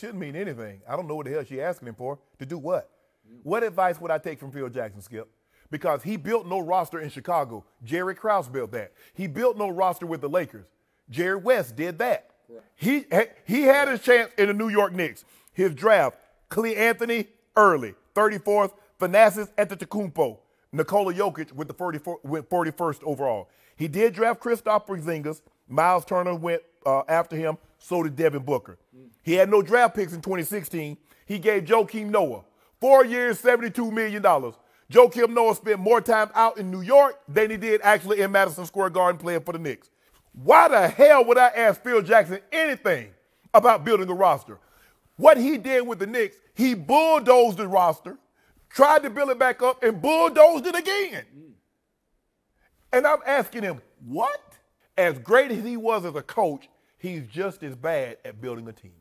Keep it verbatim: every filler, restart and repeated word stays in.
shouldn't mean anything. I don't know what the hell she's asking him for. To do what? What advice would I take from Phil Jackson, Skip? Because he built no roster in Chicago. Jerry Krause built that. He built no roster with the Lakers. Jerry West did that. Yeah. He, he had his chance in the New York Knicks. His draft, Cleanthony Early, thirty-fourth, Thanasis Antetokounmpo, Nikola Jokic with the forty-first overall. He did draft Kristaps Porzingis. Miles Turner went uh, after him. So did Devin Booker. Mm. He had no draft picks in twenty sixteen. He gave Joakim Noah four years, seventy-two million dollars. Joakim Noah spent more time out in New York than he did actually in Madison Square Garden playing for the Knicks. Why the hell would I ask Phil Jackson anything about building a roster? What he did with the Knicks, he bulldozed the roster, tried to build it back up, and bulldozed it again. Mm. And I'm asking him, what? As great as he was as a coach, he's just as bad at building a team.